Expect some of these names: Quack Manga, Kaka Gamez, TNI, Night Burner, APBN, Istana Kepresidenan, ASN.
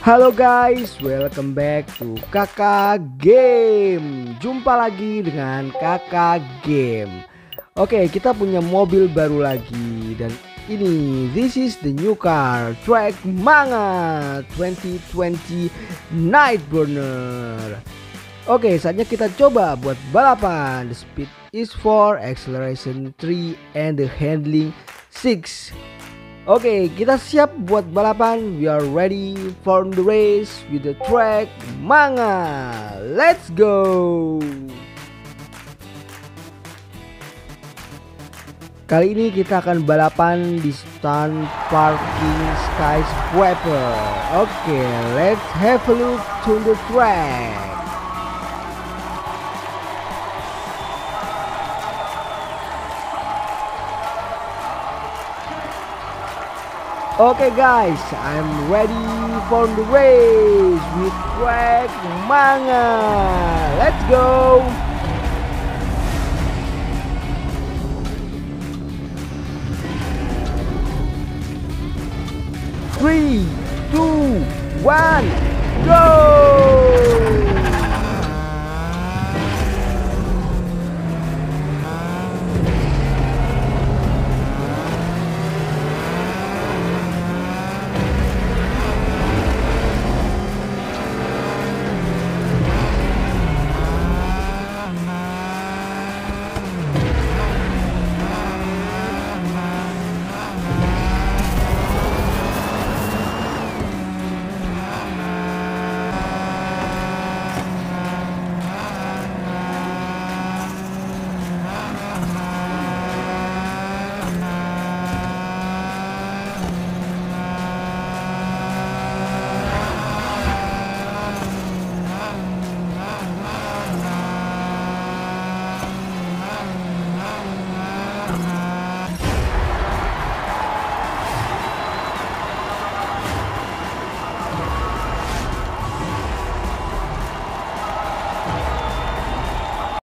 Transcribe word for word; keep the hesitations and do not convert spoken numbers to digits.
Halo guys, welcome back to Kaka Game. Jumpa lagi dengan Kaka Game. Oke, kita punya mobil baru lagi. Dan ini, this is the new car, Quack Manga dua ribu dua puluh Night Burner. Oke, saatnya kita coba buat balapan. The speed is four, acceleration three, and the handling six. Oke, kita siap buat balapan. We are ready for the race with the Quack Manga. Let's go. Kali ini kita akan balapan di stand parking skyscraper. Oke, let's have a look to the track. Okay guys, I'm ready for the race with Quack Manga. Let's go. Three, two, one, go.